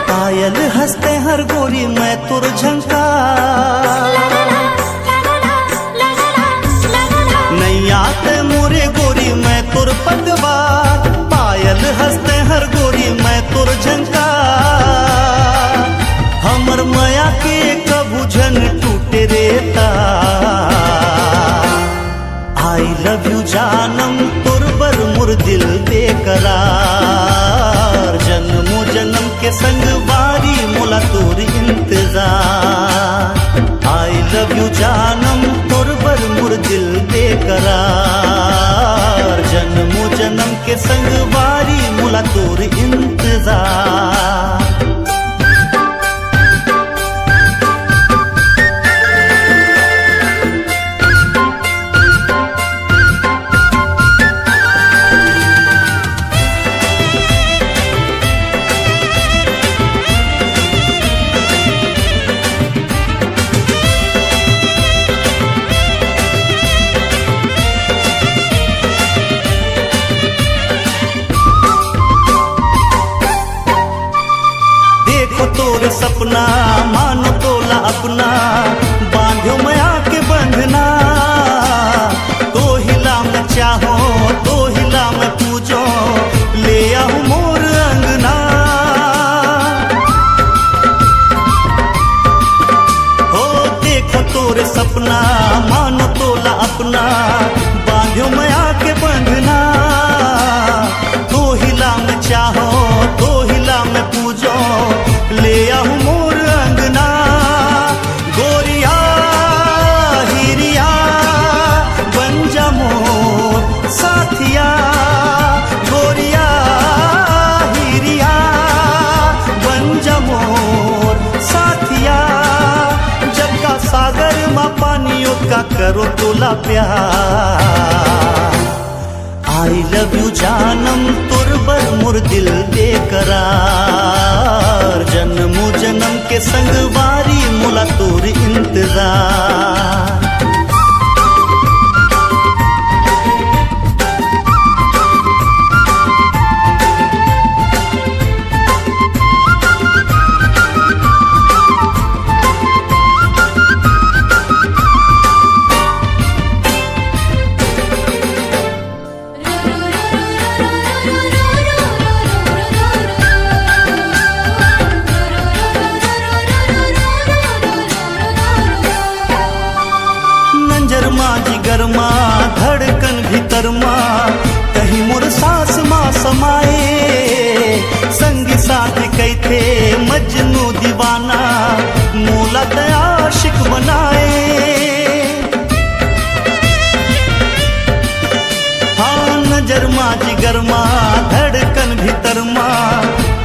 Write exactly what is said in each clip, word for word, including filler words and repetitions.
पायल हंसते हर गोरी मैं तुर झंका नैया ते मोरे गोरी मैं तुर पतवार। पायल हंसते हर गोरी मैं तुर झंका हमर माया के कभू झन टूट रेता। आई लव यू जानम तुर बर मुर दिल बेकरार। जन्मो जन्म के संग बारी मोला तोर इंतजार। आई लव यू जानम तुर बर मुर दिल बेकरार। जन्मो जन्म के संग बारी मोला तोर इंतजार। तोर सपना मानो तोला अपना बांधो माया के बंधना। तो हिला मैं चाहो तो हिला मैं पूजो ले आऊ मोर अंगना। हो देखो तोर सपना मानो तोला अपना बांधो माया के बंधना। तो हिला मैं चाहो तो हिला मैं पूजो ले आऊ मोर अंगना। गोरिया हिरिया बन जा मोर साथिया। गोरिया हिरिया बन जा मोर साथिया। जब का सागर माँ पानियों का करो तोला प्यार। आई लव यू जानम तुर बर मुर दिल बेकरार। जन्मो जन्म के संग बारी मोला तोर इंतजार। धड़कन भीतर माँ कहीं मोर सास माँ समाए। संग साथ कैथे मजनू दीवाना मोला ते आशिक बनाए। हाँ नजर माँ जिगर माँ धड़कन भीतर माँ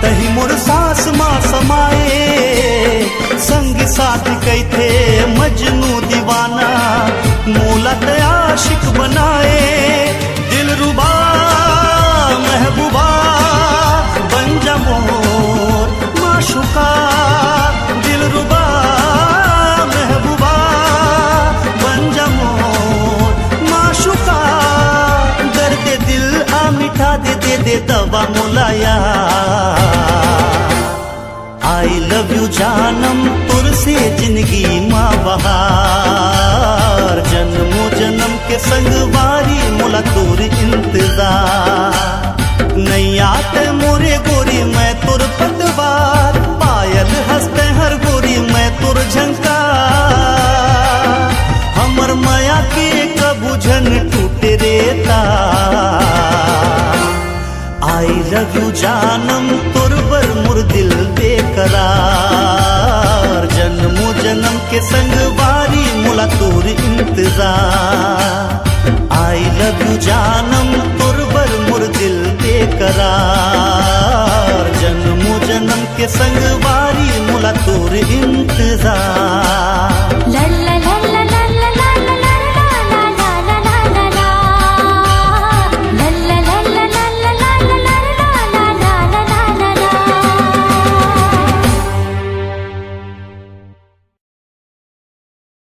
तही मोर सास माँ समाए। संग साथ कैथे मजनू दीवाना मोला ते आशिक बनाए। दिलरुबा महबूबा बन जा मोर माशुका। दिलरुबा महबूबा बन जा मोर माशुका। दर्द दिल आ मिठा दे दे दे दवा मोला यार। आई लव यू जानम तुर से जिंदगी माँ बहार, जन्मों जन्म के संगवारी मोला तोर इंतजार। नैया ते मोरे गोरी मैं तोर पतवार, पायल हंसते हर गोरी मैं तोर झंका। हमर माया के कबू झन टूटे रे तार, आई लव यू जानम तोर बर मोर दिल बेकरार। जन्मों जन्म के संगवारी मोला तोर इंतजार। आई लव यू जानम तोर बर मोर दिल बेकरार। जन्मों जन्म के संगवारी मोला तोर इंतजार।